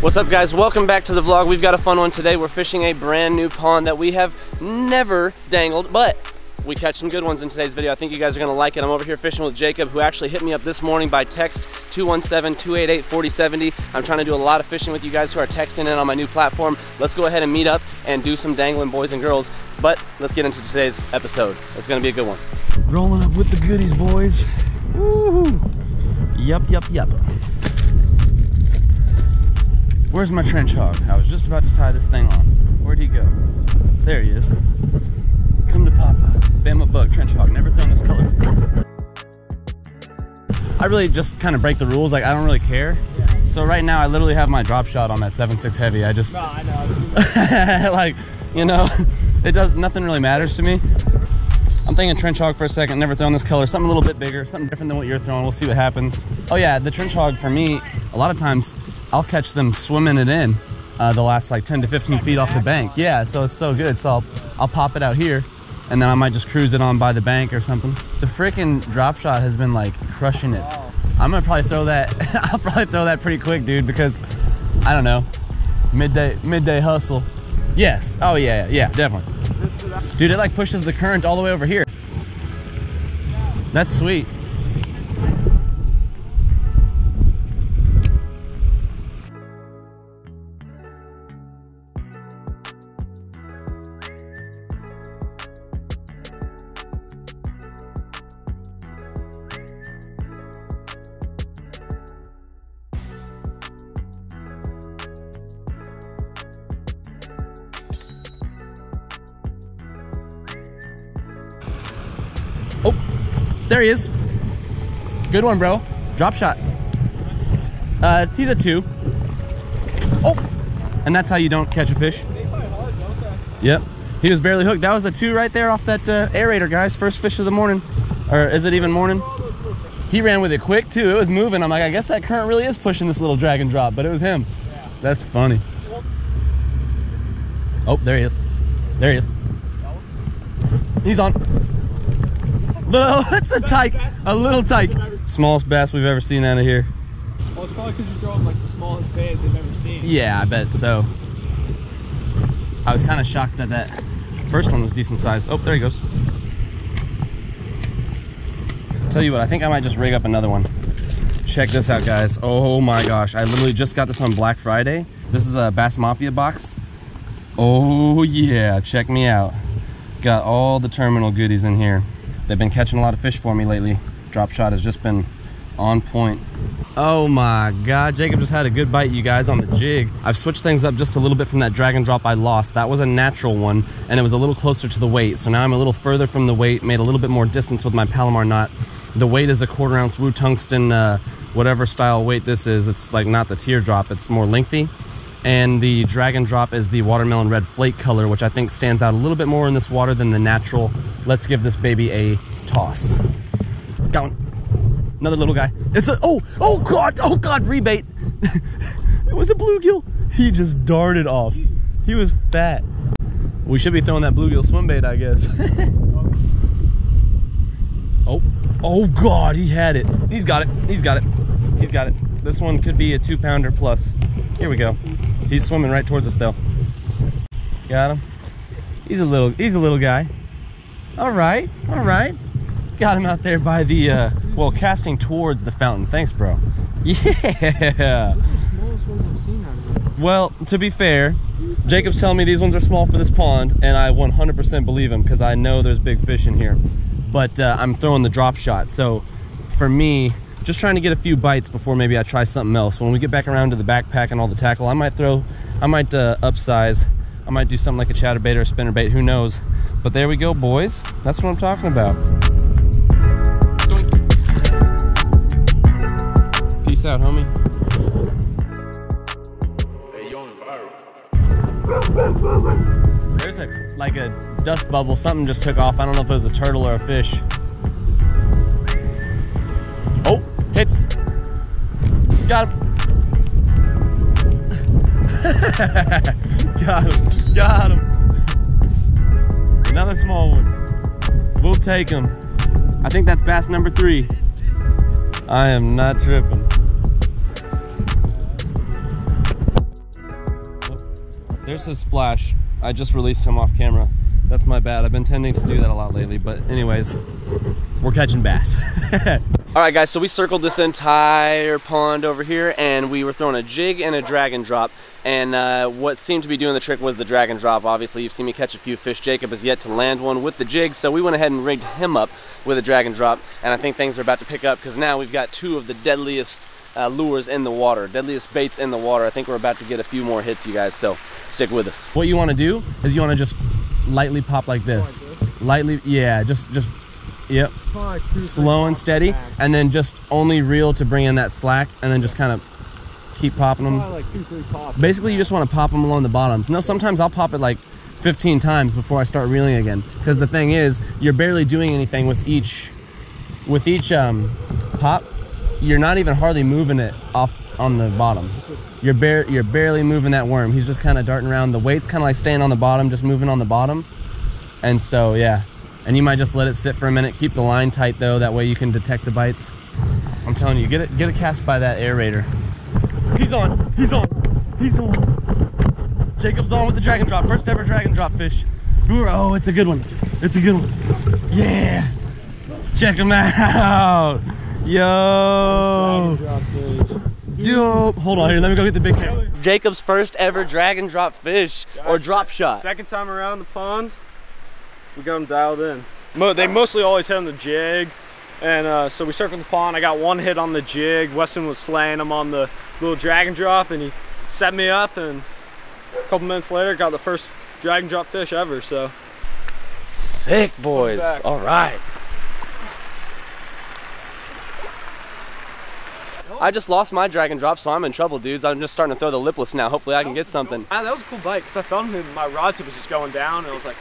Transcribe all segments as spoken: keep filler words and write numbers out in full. What's up, guys? Welcome back to the vlog. We've got a fun one today. We're fishing a brand new pond that we have never dangled, but we catch some good ones in today's video. I think you guys are gonna like it. I'm over here fishing with Jacob, who actually hit me up this morning by text, two one seven, two eight eight, four oh seven oh. I'm trying to do a lot of fishing with you guys who are texting in on my new platform. Let's go ahead and meet up and do some dangling, boys and girls. But let's get into today's episode. It's gonna be a good one. Rolling up with the goodies, boys. Woo-hoo. Yup, yup, yup. Where's my trench hawg? I was just about to tie this thing on. Where'd he go? There he is. Come to Papa. Bama bug, trench hawg, never thrown this color before. I really just kind of break the rules, like I don't really care. Yeah. So right now I literally have my drop shot on that seven six heavy. I just, oh, I know. Like, you know, it does, nothing really matters to me. I'm thinking trench hawg for a second, never thrown this color, something a little bit bigger, something different than what you're throwing, we'll see what happens. Oh yeah, the trench hawg for me, a lot of times, I'll catch them swimming it in uh, the last like ten to fifteen feet off the bank. Yeah, so it's so good. So I'll, I'll pop it out here and then I might just cruise it on by the bank or something. The frickin' drop shot has been like crushing it. I'm gonna probably throw that, I'll probably throw that pretty quick, dude, because I don't know, midday, midday hustle. Yes, oh yeah, yeah, definitely. Dude, it like pushes the current all the way over here. That's sweet. Oh, there he is. Good one, bro. Drop shot. Uh, he's a two. Oh, and that's how you don't catch a fish. Yep, he was barely hooked. That was a two right there off that uh, aerator, guys. First fish of the morning, or is it even morning? He ran with it quick too. It was moving. I'm like, I guess that current really is pushing this little drag and drop, but it was him. Yeah. That's funny. Oh, there he is. There he is. He's on. Little, that's a tyke, a little tyke. Smallest bass we've ever seen out of here. Well, it's probably because you're throwing like the smallest bait they've ever seen. Yeah, I bet so. I was kind of shocked that that first one was decent size. Oh, there he goes. Tell you what, I think I might just rig up another one. Check this out, guys. Oh my gosh, I literally just got this on Black Friday. This is a Bass Mafia box. Oh yeah, check me out. Got all the terminal goodies in here. They've been catching a lot of fish for me lately. Drop shot has just been on point. Oh my God, Jacob just had a good bite, you guys, on the jig. I've switched things up just a little bit from that drag and drop I lost. That was a natural one, and it was a little closer to the weight. So now I'm a little further from the weight, made a little bit more distance with my Palomar knot. The weight is a quarter ounce Wu-Tungsten, uh, whatever style weight this is. It's like not the teardrop, it's more lengthy. And the drag and drop is the watermelon red flake color, which I think stands out a little bit more in this water than the natural. Let's give this baby a toss. Got one. Another little guy. It's a, oh, oh God, oh God, rebait. It was a bluegill. He just darted off. He was fat. We should be throwing that bluegill swim bait, I guess. Oh, oh God, he had it. He's got it, he's got it, he's got it. This one could be a two pounder plus. Here we go. He's swimming right towards us though. Got him. He's a little, he's a little guy. All right, all right. Got him out there by the, uh, well, casting towards the fountain. Thanks, bro. Yeah. Well, to be fair, Jacob's telling me these ones are small for this pond, and I one hundred percent believe him because I know there's big fish in here. But uh, I'm throwing the drop shot, so for me, just trying to get a few bites before maybe I try something else. When we get back around to the backpack and all the tackle, I might throw, I might uh, upsize. I might do something like a chatterbait or a spinnerbait, who knows. But there we go, boys. That's what I'm talking about. Peace out, homie. There's a, like a dust bubble. Something just took off. I don't know if it was a turtle or a fish. Oh, hits. Got him. Got him. Got him. Another small one. We'll take him. I think that's bass number three. I am not tripping. There's his splash. I just released him off camera. That's my bad. I've been tending to do that a lot lately, but anyways, we're catching bass. All right guys, so we circled this entire pond over here and we were throwing a jig and a drag and drop. And uh, what seemed to be doing the trick was the drag and drop. Obviously, you've seen me catch a few fish. Jacob has yet to land one with the jig, so we went ahead and rigged him up with a drag and drop. And I think things are about to pick up because now we've got two of the deadliest uh, lures in the water, deadliest baits in the water. I think we're about to get a few more hits, you guys, so stick with us. What you want to do is you want to just lightly pop like this. Lightly, yeah, just, just, yep. Slow and steady, and then just only reel to bring in that slack, and then just kind of keep popping them. Like two, three pops. Basically, you just want to pop them along the bottoms. Now, sometimes I'll pop it like fifteen times before I start reeling again, because the thing is, you're barely doing anything with each, with each um, pop. You're not even hardly moving it off on the bottom. You're bare, you're barely moving that worm. He's just kind of darting around. The weight's kind of like staying on the bottom, just moving on the bottom. And so, yeah. And you might just let it sit for a minute. Keep the line tight though. That way you can detect the bites. I'm telling you, get it, get a cast by that aerator. He's on. He's on. He's on. Jacob's on with the drag and drop. First ever drag and drop fish. Oh, it's a good one. It's a good one. Yeah. Check him out. Yo. Yo. Hold on here. Let me go get the big camera. Jacob's first ever drag and drop fish, guys, or drop shot. Second time around the pond. We got them dialed in. Mo they mostly always hit on the jig. And uh, so we circled the pond. I got one hit on the jig. Weston was slaying him on the little drag and drop, and he set me up, and a couple minutes later got the first drag and drop fish ever. So sick, boys. All right. I just lost my drag and drop, so I'm in trouble, dudes. I'm just starting to throw the lipless now. Hopefully I can get something. Cool. Ah, that was a cool bite because I felt him and my rod tip was just going down, and I was like,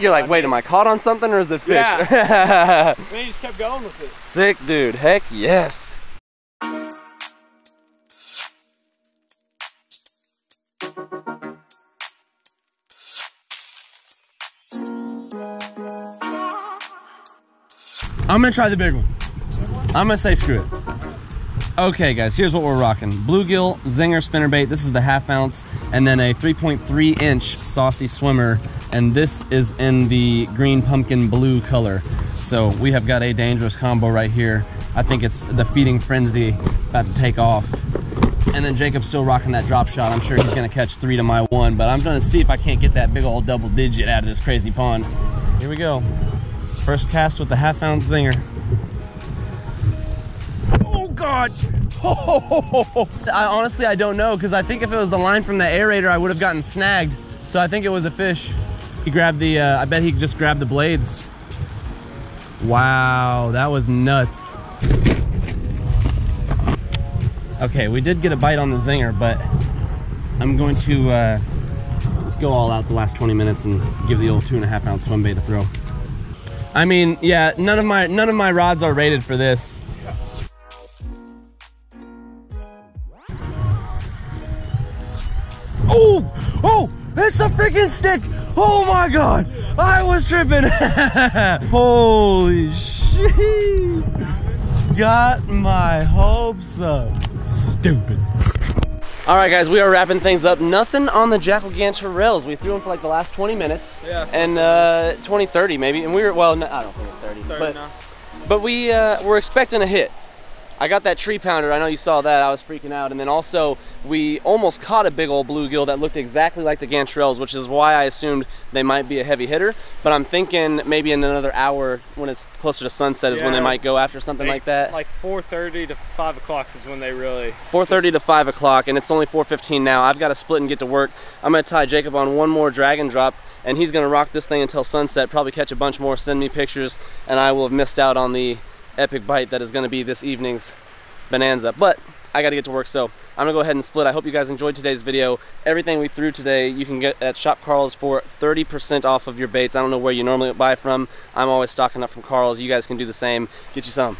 you're like, wait, am I caught on something or is it fish? Yeah. And he just kept going with it. Sick, dude. Heck yes. I'm going to try the big one. I'm going to say screw it. Okay, guys, here's what we're rocking. Bluegill Zinger spinnerbait. This is the half ounce, and then a three point three inch Saucy Swimmer, and this is in the green pumpkin blue color. So we have got a dangerous combo right here. I think it's the feeding frenzy about to take off. And then Jacob's still rocking that drop shot. I'm sure he's gonna catch three to my one, but I'm gonna see if I can't get that big old double digit out of this crazy pond. Here we go. First cast with the half ounce Zinger. God. Oh, I honestly, I don't know, because I think if it was the line from the aerator, I would have gotten snagged. So I think it was a fish. He grabbed the, uh, I bet he just grabbed the blades. Wow, that was nuts. Okay, we did get a bite on the Zinger, but I'm going to uh, go all out the last twenty minutes and give the old two and a half ounce swim bait a throw. I mean, yeah, none of my, none of my rods are rated for this. Oh, oh, it's a freaking stick. Oh my God, I was tripping. Holy shit. Got my hopes up. Stupid. All right, guys, we are wrapping things up. Nothing on the Jackall Gantarels. We threw them for like the last twenty minutes. Yeah. And uh, twenty, thirty maybe. And we were, well, no, I don't think it's thirty. thirty but, no. But we uh, were expecting a hit. I got that tree pounder, I know you saw that, I was freaking out. And then also, we almost caught a big old bluegill that looked exactly like the Gantarels, which is why I assumed they might be a heavy hitter. But I'm thinking maybe in another hour, when it's closer to sunset, is yeah, when they might go after something they, like that. Like four thirty to five o'clock is when they really... four thirty to five o'clock, and it's only four fifteen now. I've got to split and get to work. I'm going to tie Jacob on one more drag and drop, and he's going to rock this thing until sunset, probably catch a bunch more, send me pictures, and I will have missed out on the epic bite that is going to be this evening's bonanza. But I got to get to work, so I'm gonna go ahead and split. I hope you guys enjoyed today's video. Everything we threw today you can get at Shop Carl's for thirty percent off of your baits. I don't know where you normally buy from. I'm always stocking up from Carl's. You guys can do the same. Get you some.